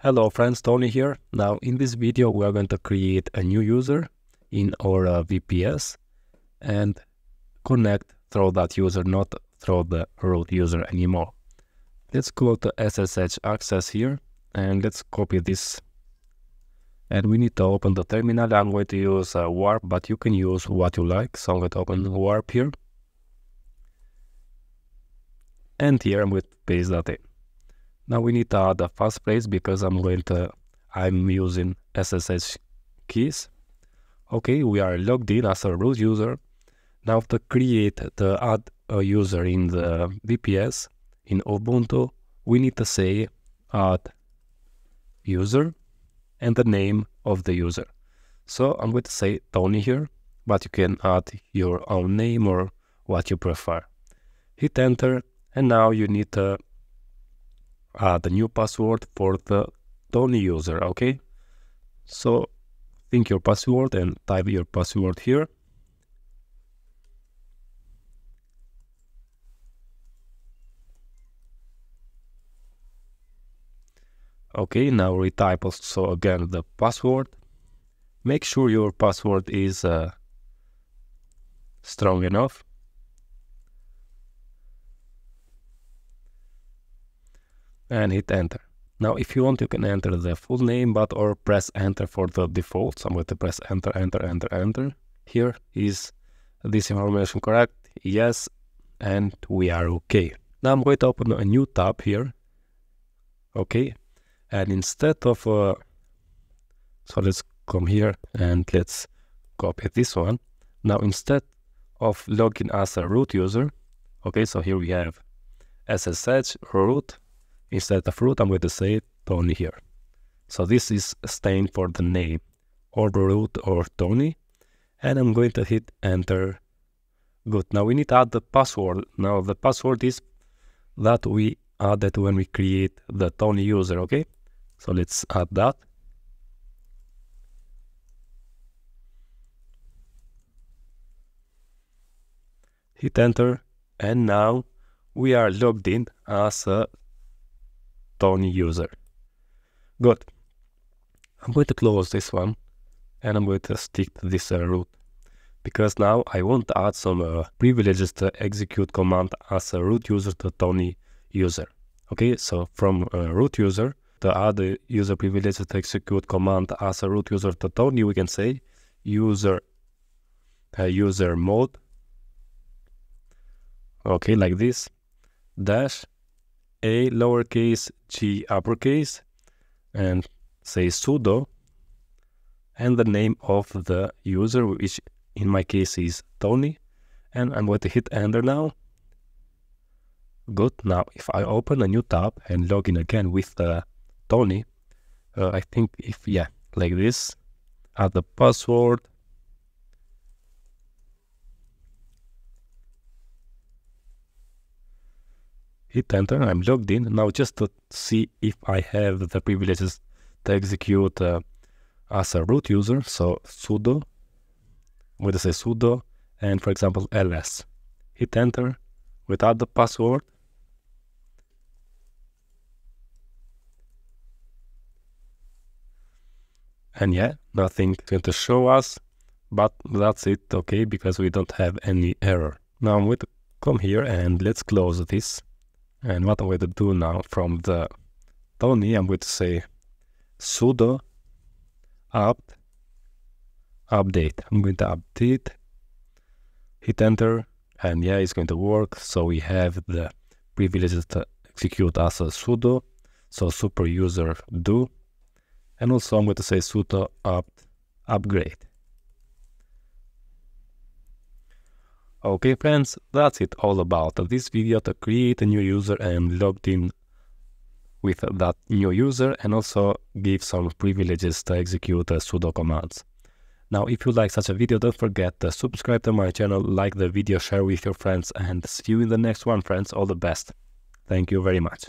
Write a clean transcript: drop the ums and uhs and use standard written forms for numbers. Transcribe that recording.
Hello friends, Tony here. Now in this video we are going to create a new user in our VPS and connect through that user, not through the root user anymore. Let's go to SSH access here and let's copy this. And we need to open the terminal. I'm going to use Warp, but you can use what you like. So I'm going to open Warp here. And here I'm going to paste that in. Now we need to add a passphrase because I'm using SSH keys. Okay, we are logged in as a root user. Now to add a user in the VPS in Ubuntu, we need to say add user and the name of the user. So I'm going to say Tony here, but you can add your own name or what you prefer. Hit enter, and now you need to add a new password for the Tony user, okay? So think your password and type your password here. Okay, now retype also again the password. Make sure your password is strong enough. And hit enter. Now if you want, you can enter the full name, or press enter for the default. So I'm going to press enter, enter, enter, enter. Here, is this information correct? Yes, and we are okay. Now I'm going to open a new tab here. Okay, and instead of, so let's come here and let's copy this one. Now instead of logging as a root user, okay, so here we have SSH root. Instead of root, I'm going to say Tony here. So this is staying for the name, or root or Tony. And I'm going to hit enter. Good. Now we need to add the password. Now the password is that we added when we create the Tony user, okay? So let's add that. Hit enter. And now we are logged in as a Tony user. Good. I'm going to close this one and I'm going to stick to this root because now I want to add some privileges to execute command as a root user to Tony user. Okay, so from root user to add a user privileges to execute command as a root user to Tony, we can say user mode. Okay, like this, dash a lowercase g uppercase, and say sudo and the name of the user, which in my case is Tony, and I'm going to hit enter now. Good. Now if I open a new tab and log in again with Tony, I think like this, add the password. Hit enter, I'm logged in. Now just to see if I have the privileges to execute as a root user, so sudo, I'm going to say sudo, and for example ls. Hit enter without the password. And yeah, nothing's going to show us, but that's it, okay, because we don't have any error. Now I'm going to come here and let's close this. And what I'm going to do now from the Tony, I'm going to say sudo apt update. I'm going to update, hit enter, and yeah, it's going to work. So we have the privileges to execute as a sudo, so super user do. And also I'm going to say sudo apt upgrade. Okay friends, that's it all about this video to create a new user and logged in with that new user, and also give some privileges to execute sudo commands. Now if you like such a video, don't forget to subscribe to my channel, like the video, share with your friends, and see you in the next one friends, all the best. Thank you very much.